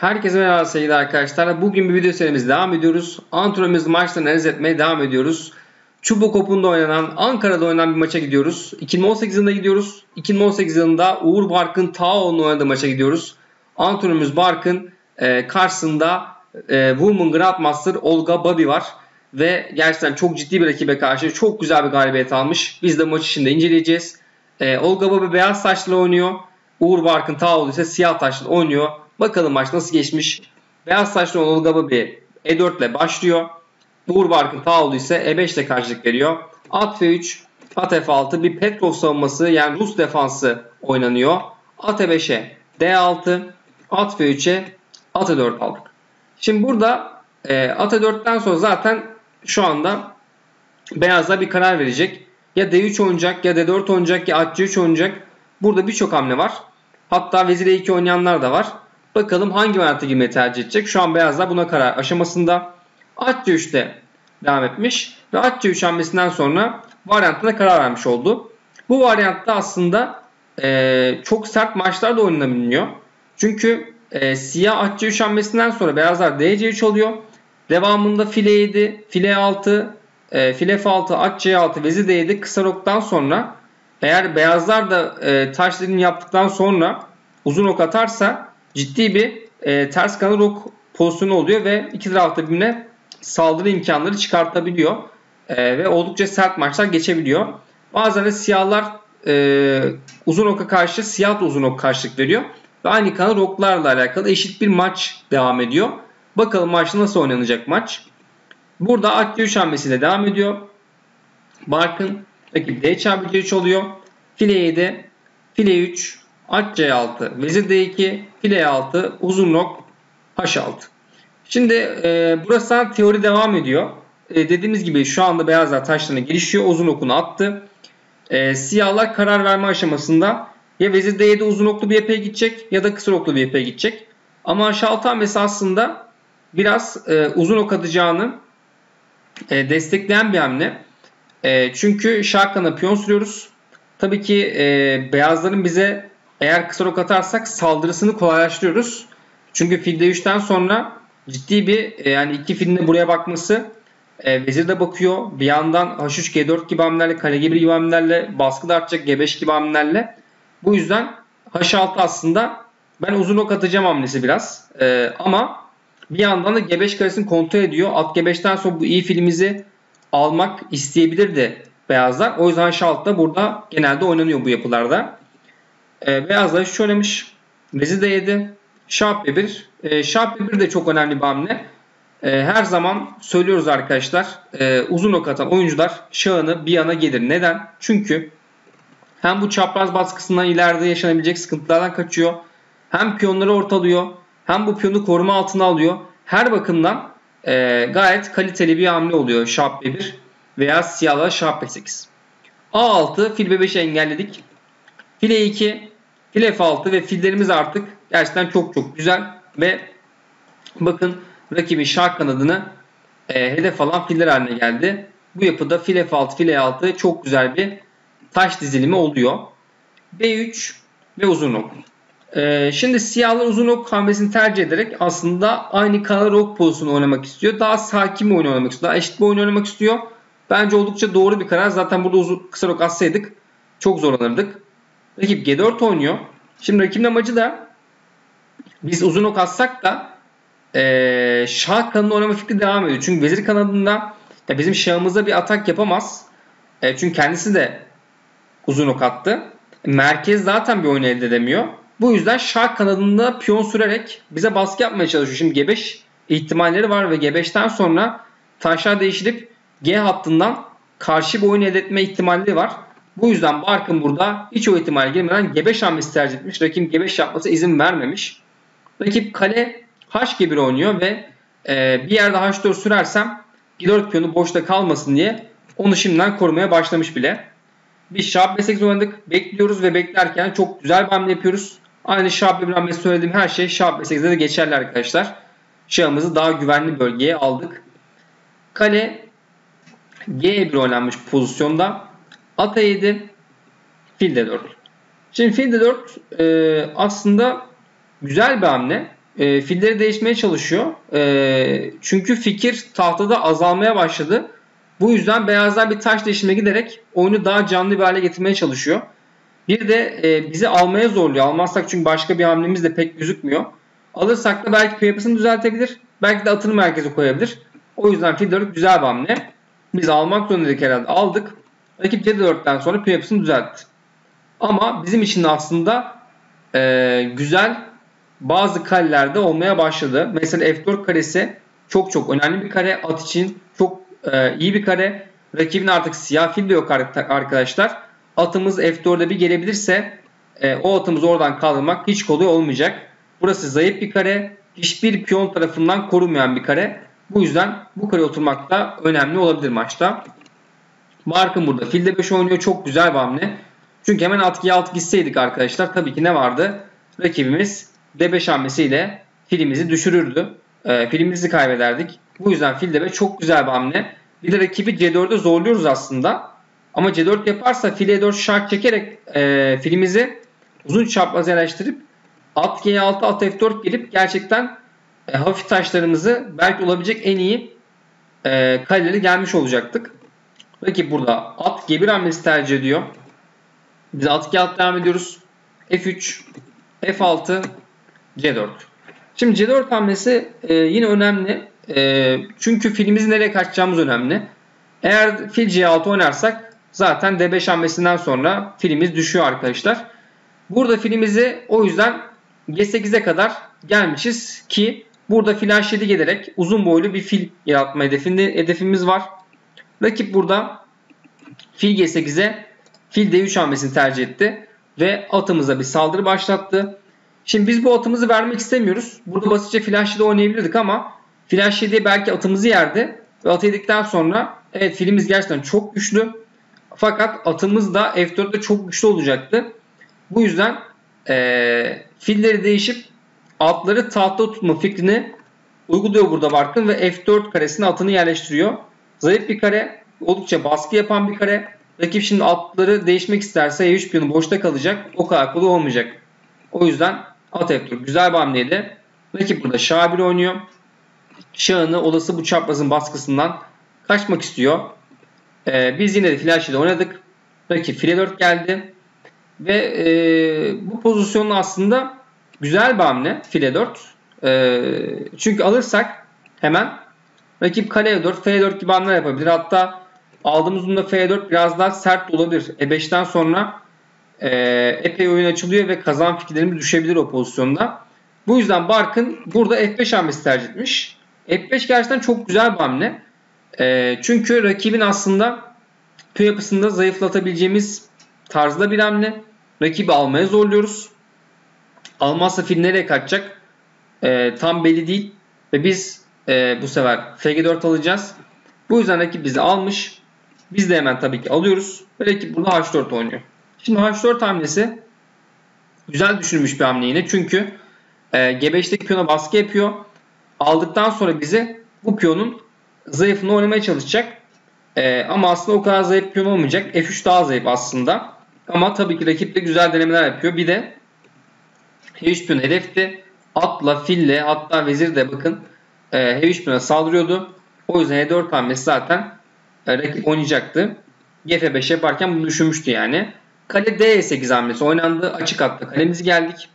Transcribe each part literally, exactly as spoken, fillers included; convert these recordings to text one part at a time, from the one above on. Herkese merhaba sevgili arkadaşlar. Bugün bir video serimizle devam ediyoruz. Antrenörümüz maçlarını analiz etmeye devam ediyoruz. Çubuk Open'da oynanan, Ankara'da oynanan bir maça gidiyoruz. iki bin on sekiz yılında gidiyoruz. iki bin on sekiz yılında Uğur Barkın Tahaoğlu'nun oynadığı maça gidiyoruz. Antrenörümüz Barkın e, karşısında e, Women Grandmaster Olga Babiy var. Ve gerçekten çok ciddi bir rakibe karşı çok güzel bir galibiyet almış. Biz de maçı şimdi inceleyeceğiz. E, Olga Babiy beyaz saçlı oynuyor. Uğur Barkın Tahaoğlu ise siyah saçlı oynuyor. Bakalım maç nasıl geçmiş. Beyaz saçlı olan Olga Babiy E dört ile başlıyor. Uğur Barkın Tahaoğlu ise E beş ile karşılık veriyor. At F üç, at F altı, bir Petrov savunması yani Rus defansı oynanıyor. At E beşe D altı, at F üçe at E dört aldık. Şimdi burada e, at E dörtten sonra zaten şu anda beyazlar bir karar verecek. Ya D üç oynayacak, ya D dört oynayacak, ya at C üç oynayacak. Burada birçok hamle var. Hatta vezir E iki oynayanlar da var. Bakalım hangi varianta girmeyi tercih edecek. Şu an beyazlar buna karar aşamasında. At C üç'te devam etmiş. Ve at C üç hamlesinden sonra variantına karar vermiş oldu. Bu variantta aslında e, çok sert maçlar da oynanabiliyor. Çünkü e, siyah at C üç hamlesinden sonra beyazlar D C üç oluyor. Devamında file yedi, file altı, e, file F altı, at C altı, vezir D yedi kısa roktan sonra eğer beyazlar da e, taş dediğini yaptıktan sonra uzun ok atarsa ciddi bir e, ters kanal rok pozisyonu oluyor ve iki tarafta birbirine saldırı imkanları çıkartabiliyor. E, ve oldukça sert maçlar geçebiliyor. Bazen de siyahlar e, uzun oka karşı siyah da uzun ok karşılık veriyor. Ve aynı kanal roklarla alakalı eşit bir maç devam ediyor. Bakalım maçta nasıl oynanacak maç. Burada at C üç hamlesiyle devam ediyor. Barkın rakip D çarpı C üç oluyor. File yedi, file üç, at C altı, vezir D iki, file altı, uzun nok H altı. Şimdi e, burası teori devam ediyor. E, dediğimiz gibi şu anda beyazlar taşlarına girişiyor. Uzun okunu attı. E, siyahlar karar verme aşamasında ya vezir D yedi uzun oklu bir yapıya gidecek ya da kısa oklu bir yapıya gidecek. Ama H altı hamlesi aslında biraz e, uzun ok atacağını e, destekleyen bir hamle. E, çünkü şah kanadına piyon sürüyoruz. Tabii ki e, beyazların bize eğer kısa ok atarsak saldırısını kolaylaştırıyoruz. Çünkü fil D üç'ten sonra ciddi bir yani iki filin de buraya bakması, e, vezir de bakıyor. Bir yandan H üç, G dört gibi hamlelerle, kale G bir gibi hamlelerle, baskı da artacak G beş gibi hamlelerle. Bu yüzden H altı aslında ben uzun ok atacağım hamlesi biraz. E, ama bir yandan da G beş karesini kontrol ediyor. At G beş'ten sonra bu iyi filimizi almak isteyebilirdi beyazlar. O yüzden H altı da burada genelde oynanıyor bu yapılarda. E, beyazlar hiç oynamış. Vezir D yedi. Şah B bir. E, şah B bir de çok önemli bir hamle. E, her zaman söylüyoruz arkadaşlar. E, uzun ok atan oyuncular şahını bir yana gelir. Neden? Çünkü hem bu çapraz baskısından ileride yaşanabilecek sıkıntılardan kaçıyor. Hem piyonları ortalıyor. Hem bu piyonu koruma altına alıyor. Her bakımdan e, gayet kaliteli bir hamle oluyor. Şah B bir veya siyahla şah B sekiz. A altı. Fil B beş'i engelledik. Fil E iki, fil F altı ve fillerimiz artık gerçekten çok çok güzel ve bakın rakibin şah kanadını e, hedef alan filler haline geldi. Bu yapıda fil F altı, fil E altı çok güzel bir taş dizilimi oluyor. B üç ve uzun ok. E, şimdi siyahlar uzun ok hamlesini tercih ederek aslında aynı kanal ok pozisyonu oynamak istiyor. Daha sakin bir oyun oynamak istiyor. Daha eşit bir oyun oynamak istiyor. Bence oldukça doğru bir karar. Zaten burada uzun, kısa ok atsaydık çok zorlanırdık. Rakip G dört oynuyor. Şimdi rakibin amacı da biz uzun ok atsak da ee, şah kanadını oynama fikri devam ediyor. Çünkü vezir kanadında ya bizim şahımıza bir atak yapamaz. E, çünkü kendisi de uzun ok attı. Merkez zaten bir oyun elde edemiyor. Bu yüzden şah kanadında piyon sürerek bize baskı yapmaya çalışıyor. Şimdi G beş ihtimalleri var ve G beş'ten sonra taşlar değişilip G hattından karşı bir oyun elde etme ihtimalleri var. Bu yüzden Barkın burada hiç o ihtimale girmeden G beş hamlesi tercih etmiş. Rakip G beş yapması izin vermemiş. Rakip kale H bir oynuyor ve e, bir yerde H dört sürersem G dört piyonu boşta kalmasın diye onu şimdiden korumaya başlamış bile. Biz şah B sekiz oynadık. Bekliyoruz ve beklerken çok güzel bir hamle yapıyoruz. Aynı şah B bir hamlesi söylediğim her şey şah B sekiz'de de geçerli arkadaşlar. Şahımızı daha güvenli bölgeye aldık. Kale G bir oynanmış pozisyonda. At E yedi, fil D dört. Şimdi fil D dört e, aslında güzel bir hamle. e, filleri değişmeye çalışıyor. E, çünkü fikir tahtada azalmaya başladı. Bu yüzden beyazlar bir taş değişime giderek oyunu daha canlı bir hale getirmeye çalışıyor. Bir de e, bizi almaya zorluyor. Almazsak çünkü başka bir hamlemiz de pek gözükmüyor. Alırsak da belki piyasasını düzeltebilir. Belki de atını merkeze koyabilir. O yüzden fil dört güzel bir hamle. Biz almak zorundaydık herhalde. Aldık. Rakip C dörtten sonra piyasasını düzeltti. Ama bizim için aslında e, güzel bazı karelerde olmaya başladı. Mesela F dört karesi çok çok önemli bir kare. At için çok e, iyi bir kare. Rakibin artık siyah fil de yok arkadaşlar. Atımız F dört'e bir gelebilirse e, o atımızı oradan kaldırmak hiç kolay olmayacak. Burası zayıf bir kare. Hiçbir piyon tarafından korunmayan bir kare. Bu yüzden bu kare oturmak da önemli olabilir maçta. Barkın burada filde beş oynuyor. Çok güzel bir hamle. Çünkü hemen atkıya alt gitseydik arkadaşlar tabii ki ne vardı? Rakibimiz D beş hamlesiyle filimizi düşürürdü. E, filimizi kaybederdik. Bu yüzden fil D beş çok güzel bir hamle. Bir de rakibi C dört'e zorluyoruz aslında. Ama C dört yaparsa fil E dört şark çekerek e, filimizi uzun çapraz yerleştirip at G altı, at F dört gelip gerçekten e, hafif taşlarımızı belki olabilecek en iyi e, kareleri gelmiş olacaktık. Rakip burada at G bir hamlesi tercih ediyor. Biz at G altı devam ediyoruz. F üç, F altı, C dört. Şimdi C dört hamlesi e, yine önemli. E, çünkü filimizi nereye kaçacağımız önemli. Eğer fil C altı oynarsak zaten D beş hamlesinden sonra filimiz düşüyor arkadaşlar. Burada filimizi o yüzden G sekiz'e kadar gelmişiz ki burada fil H yedi gelerek uzun boylu bir fil yaratma hedefinde, hedefimiz var. Rakip burada fil G sekiz'e fil D üç hamlesini tercih etti ve atımıza bir saldırı başlattı. Şimdi biz bu atımızı vermek istemiyoruz. Burada basitçe fil H yedi'de oynayabilirdik ama fil H yedi'ye belki atımızı yerdi ve atı yedikten sonra evet filimiz gerçekten çok güçlü fakat atımız da F dört'te çok güçlü olacaktı. Bu yüzden ee, filleri değişip atları tahtta tutma fikrini uyguluyor burada Barkın ve F dört karesine atını yerleştiriyor. Zayıf bir kare, oldukça baskı yapan bir kare. Rakip şimdi atları değişmek isterse E üç piyonu boşta kalacak. O kadar kolay olmayacak. O yüzden at F dört güzel bir hamleydi. Rakip burada şah bir oynuyor. Şahını olası bu çaprazın baskısından kaçmak istiyor. Ee, biz yine de fil H yedi'de oynadık. Rakip fil E dört geldi. Ve e, bu pozisyonun aslında güzel bir hamle fil E dört. E, çünkü alırsak hemen rakip kale E dört, F dört gibi hamleler yapabilir. Hatta aldığımız durumda F dört biraz daha sert olabilir. E beş'ten sonra e, epey oyun açılıyor ve kazan fikirlerimiz düşebilir o pozisyonda. Bu yüzden Barkın burada F beş hamlesi tercih etmiş. F beş gerçekten çok güzel bir hamle. E, çünkü rakibin aslında tüy yapısında zayıflatabileceğimiz tarzda bir hamle. Rakibi almaya zorluyoruz. Almazsa fil nereye kaçacak? E, tam belli değil. Ve biz e, bu sefer F G dört alacağız. Bu yüzden rakip bizi almış. Biz de hemen tabii ki alıyoruz. Ve rakip burada H dört oynuyor. Şimdi H dört hamlesi güzel düşünmüş bir hamle yine. Çünkü e, G beş'teki piyona baskı yapıyor. Aldıktan sonra bizi bu piyonun zayıfını oynamaya çalışacak. E, ama aslında o kadar zayıf piyon olmayacak. F üç daha zayıf aslında. Ama tabii ki rakip de güzel denemeler yapıyor. Bir de H üç piyon hedefti. Atla, fille, hatta vezir de bakın e, H üç piyona saldırıyordu. O yüzden H dört hamlesi zaten rakip oynayacaktı. G F beş yaparken bunu düşünmüştü yani. Kale D sekiz hamlesi oynandı. Açık hatta kalemiz geldik.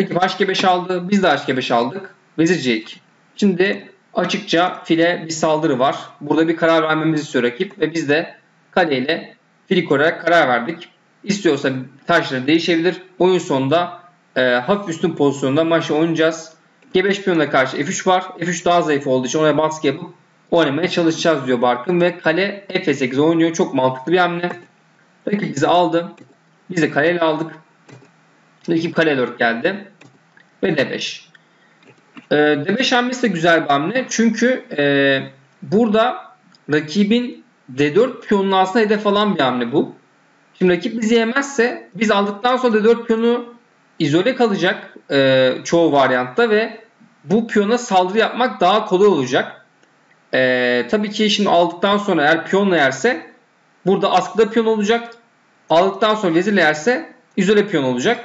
Rakip H G beş aldı. Biz de H G beş aldık. Vezir C iki. Şimdi açıkça file bir saldırı var. Burada bir karar vermemizi istiyor rakip. Ve biz de kaleyle fili koruyarak karar verdik. İstiyorsa taşları değişebilir. Oyun sonunda e, hafif üstün pozisyonda maçı oynayacağız. G beş piyonuna karşı F üç var. F üç daha zayıf olduğu için ona baskı yapıp oynamaya çalışacağız diyor Barkın ve kale F sekiz oynuyor. Çok mantıklı bir hamle. Rakip bizi aldı. Biz de kaleyle aldık. Rakip kale dört geldi. Ve D beş. Ee, D beş hamlesi de güzel bir hamle. Çünkü e, burada rakibin D dört piyonunu aslında hedef alan bir hamle bu. Şimdi rakip bizi yemezse biz aldıktan sonra D dört piyonu izole kalacak e, çoğu varyantta ve bu piyona saldırı yapmak daha kolay olacak. Ee, tabii ki şimdi aldıktan sonra eğer piyonla yerse burada askıda piyon olacak. Aldıktan sonra vezirle yerse izole piyon olacak.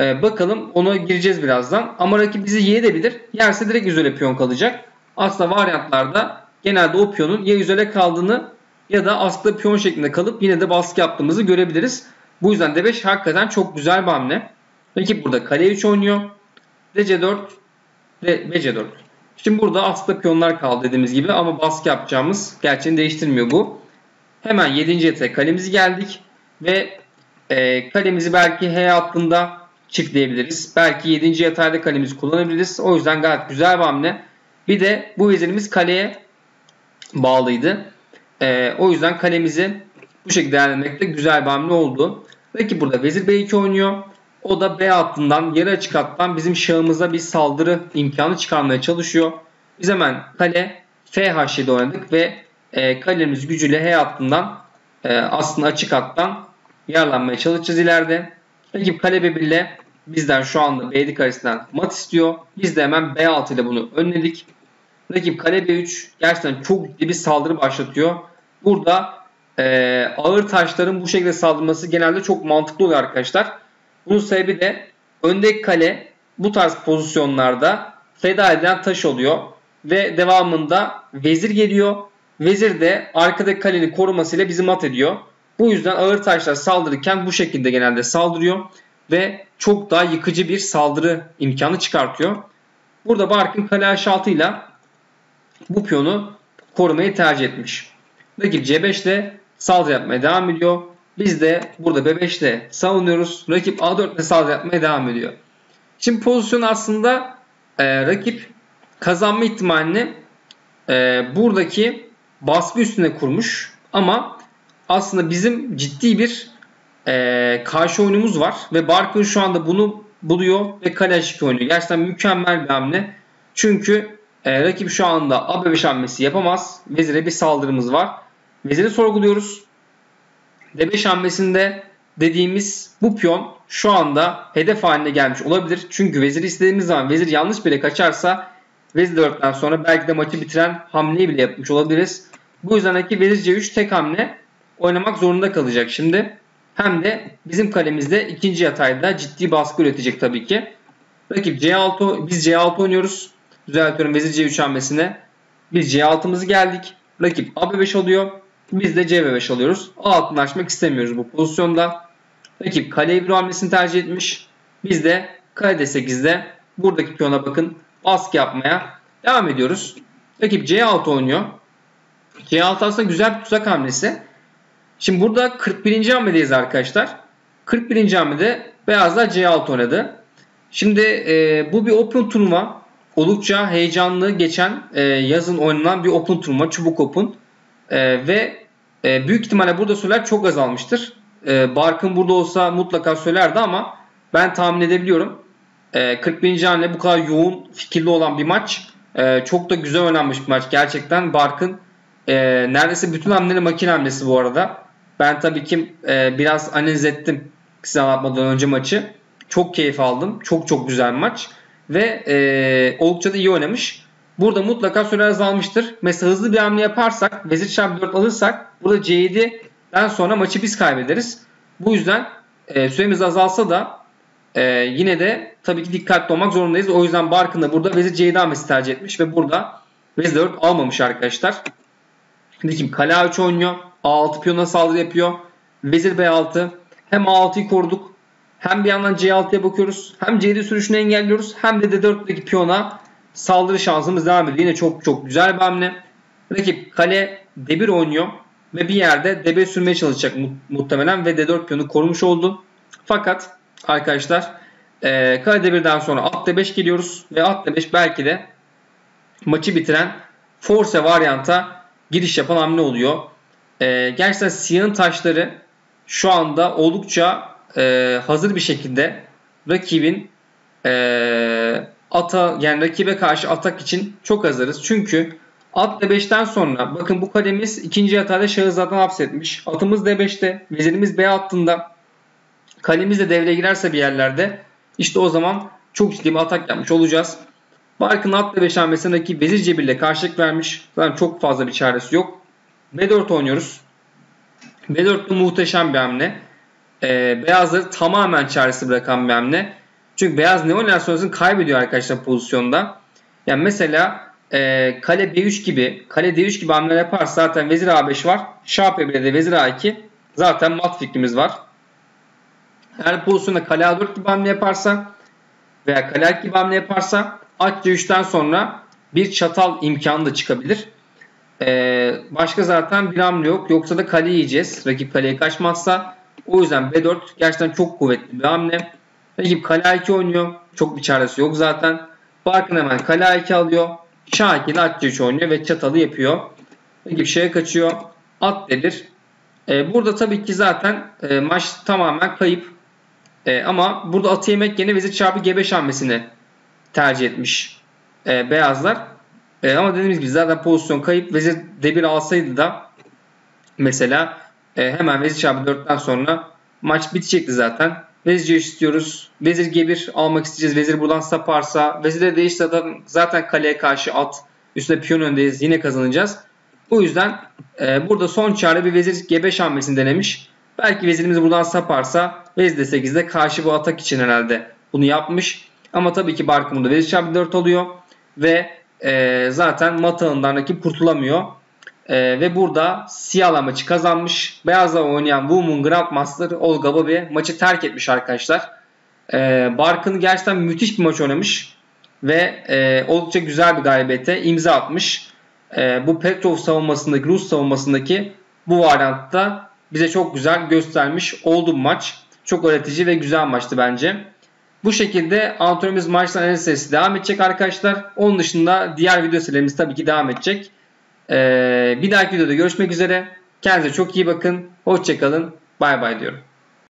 Ee, bakalım, ona gireceğiz birazdan. Ama rakip bizi yenebilir. Yerse direkt izole piyon kalacak. Aslında varyantlarda genelde o piyonun ya izole kaldığını ya da askıda piyon şeklinde kalıp yine de baskı yaptığımızı görebiliriz. Bu yüzden D beş hakikaten çok güzel bir hamle. Rakip burada kale üç oynuyor. D C dört ve B C dört. Şimdi burada askıda piyonlar kaldı dediğimiz gibi ama baskı yapacağımız gerçeğini değiştirmiyor bu. Hemen yedinci yete kalemizi geldik ve e, kalemizi belki H hattında çiftleyebiliriz. Belki yedinci yatayda kalemizi kullanabiliriz. O yüzden gayet güzel bir hamle. Bir de bu vezirimiz kaleye bağlıydı. Ee, o yüzden kalemizi bu şekilde değerlendirmek de güzel bir hamle oldu. Rakip burada vezir B iki oynuyor. O da B hattından, yarı açık hattan bizim şahımıza bir saldırı imkanı çıkarmaya çalışıyor. Biz hemen kale F H yedi oynadık ve e, kalemiz gücüyle H hattından e, aslında açık hattan yararlanmaya çalışacağız ileride. Rakip kale B bir ile bizden şu anda B yedi karesinden mat istiyor. Biz de hemen B altı ile bunu önledik. Rakip kale B üç gerçekten çok ciddi bir saldırı başlatıyor. Burada e, ağır taşların bu şekilde saldırması genelde çok mantıklı oluyor arkadaşlar. Bunun sebebi de öndeki kale bu tarz pozisyonlarda feda edilen taş oluyor. Ve devamında vezir geliyor. Vezir de arkadaki kalenin korumasıyla bizi mat ediyor. Bu yüzden ağır taşlar saldırırken bu şekilde genelde saldırıyor. Ve çok daha yıkıcı bir saldırı imkanı çıkartıyor. Burada Barkın kale H altı ile bu piyonu korumayı tercih etmiş. Rakip C beş ile saldırı yapmaya devam ediyor. Biz de burada B beş ile savunuyoruz. Rakip A dört ile saldırı yapmaya devam ediyor. Şimdi pozisyon aslında e, rakip kazanma ihtimalini e, buradaki baskı üstüne kurmuş. Ama aslında bizim ciddi bir e, karşı oyunumuz var. Ve Barkın şu anda bunu buluyor ve kale H iki oynuyor. Gerçekten mükemmel bir hamle. Çünkü e, rakip şu anda A beş hamlesi yapamaz. Vezire bir saldırımız var. Veziri sorguluyoruz. D beş hamlesinde dediğimiz bu piyon şu anda hedef haline gelmiş olabilir. Çünkü veziri istediğimiz zaman vezir yanlış bile kaçarsa vezir dörtten sonra belki de maçı bitiren hamleyi bile yapmış olabiliriz. Bu yüzdenki vezir C üç tek hamle oynamak zorunda kalacak şimdi. Hem de bizim kalemizde ikinci yatayda ciddi baskı üretecek tabii ki. Rakip C altı, biz C altı oynuyoruz. Düzeltiyorum, vezir C üç hamlesine. Biz C altımızı geldik. Rakip A beş alıyor. Biz de C beş alıyoruz. A altını açmak istemiyoruz bu pozisyonda. Rakip kale E bir hamlesini tercih etmiş. Biz de kale D sekizde buradaki piyona bakın baskı yapmaya devam ediyoruz. Rakip C altı oynuyor. C altı aslında güzel bir tuzak hamlesi. Şimdi burada kırk birinci hamledeyiz arkadaşlar. kırk birinci hamlede beyazlar C altı oynadı. Şimdi e, bu bir Open turnuva. Oldukça heyecanlı geçen e, yazın oynanan bir Open turnuva. Çubuk Open. E, ve e, büyük ihtimalle burada söyler çok azalmıştır. E, Barkın burada olsa mutlaka söylerdi ama ben tahmin edebiliyorum. E, kırk birinci hamle bu kadar yoğun fikirli olan bir maç. E, çok da güzel oynanmış bir maç. Gerçekten Barkın e, neredeyse bütün hamlenin makine hamlesi bu arada. Ben tabii ki e, biraz analiz ettim size anlatmadan önce maçı. Çok keyif aldım. Çok çok güzel bir maç. Ve e, oldukça da iyi oynamış. Burada mutlaka süre azalmıştır. Mesela hızlı bir hamle yaparsak, vezir çarpı dört alırsak burada C yedi'den sonra maçı biz kaybederiz. Bu yüzden e, süremiz azalsa da e, yine de tabii ki dikkatli olmak zorundayız. O yüzden Barkın da burada vezir C yedi hamlesi tercih etmiş ve burada vezir dört almamış arkadaşlar. Şimdi kale A üç oynuyor. A altı piyona saldırı yapıyor. Vezir B altı. Hem A altıyı koruduk. Hem bir yandan C altıya bakıyoruz. Hem C yedi sürüşünü engelliyoruz. Hem de D dört'teki piyona saldırı şansımız devam ediyor. Yine çok çok güzel bir hamle. Rakip kale D bir oynuyor. Ve bir yerde D beş sürmeye çalışacak mu muhtemelen. Ve D dört piyonu korumuş oldu. Fakat arkadaşlar ee, kale D bir'den sonra at D beş geliyoruz. Ve at D beş belki de maçı bitiren force varyanta giriş yapan hamle oluyor. E, gerçekten siyahın taşları şu anda oldukça e, hazır bir şekilde rakibin e, ata yani rakibe karşı atak için çok hazırız. Çünkü at D beş'ten sonra bakın bu kalemiz ikinci yatayda şahı zaten hapsetmiş. Atımız D beş'te, vezirimiz B hattında, kalemiz de devreye girerse bir yerlerde işte o zaman çok ciddi bir atak yapmış olacağız. Barkın at D beş hamlesindeki vezir C bir ile karşılık vermiş. Zaten çok fazla bir çaresi yok. B dört oynuyoruz. B dört'lü muhteşem bir hamle. Ee, beyazları tamamen çaresi bırakan bir hamle. Çünkü beyaz Neolineal sonrasını kaybediyor arkadaşlar pozisyonda. Yani mesela e, kale B üç gibi, kale D üç gibi hamle yaparsa zaten vezir A beş var. Şah B bir'de vezir A iki. Zaten mat fikrimiz var. Eğer pozisyonda kale A dört gibi hamle yaparsa veya kale A iki gibi hamle yaparsa at C üç'ten sonra bir çatal imkanı da çıkabilir. Ee, başka zaten bir hamle yok. Yoksa da kale yiyeceğiz. Rakip kaleye kaçmazsa. O yüzden B dört gerçekten çok kuvvetli bir hamle. Rakip kale A iki oynuyor. Çok bir çaresi yok zaten. Barkın hemen kale A iki alıyor. Şah iki ile at C üç oynuyor ve çatalı yapıyor. Rakip şeye kaçıyor. At delir. Ee, burada tabii ki zaten e, maç tamamen kayıp. E, ama burada atı yemek yerine vezir çarpı G beş hamlesini tercih etmiş e, beyazlar. E, ama dediğimiz gibi zaten pozisyon kayıp. Vezir D bir alsaydı da mesela e, hemen vezir çarpı dört'ten sonra maç bitecekti zaten. Vezir C üç istiyoruz. Vezir G bir almak isteyeceğiz. Vezir buradan saparsa. Vezir'e değişse zaten kaleye karşı at. Üstüne piyon öndeyiz. Yine kazanacağız. Bu yüzden e, burada son çare bir vezir G beş hamlesini denemiş. Belki vezirimiz buradan saparsa vezir D sekiz'de karşı bu atak için herhalde bunu yapmış. Ama tabii ki Barkın burada vezir çarpı dört alıyor. Ve e, zaten mat ağından rakip kurtulamıyor. E, ve burada siyahlar maçı kazanmış. Beyazla oynayan Women Grandmaster Olga Babiy maçı terk etmiş arkadaşlar. E, Barkın gerçekten müthiş bir maç oynamış. Ve e, oldukça güzel bir galibiyete imza atmış. E, bu Petrov savunmasındaki, Rus savunmasındaki bu varyantta bize çok güzel göstermiş oldu bu maç. Çok öğretici ve güzel maçtı bence. Bu şekilde antrenörümüz maçtan analiz serisi devam edecek arkadaşlar. Onun dışında diğer video serilerimiz tabii ki devam edecek. Ee, bir dahaki videoda görüşmek üzere. Kendinize çok iyi bakın. Hoşçakalın. Bay bay diyorum.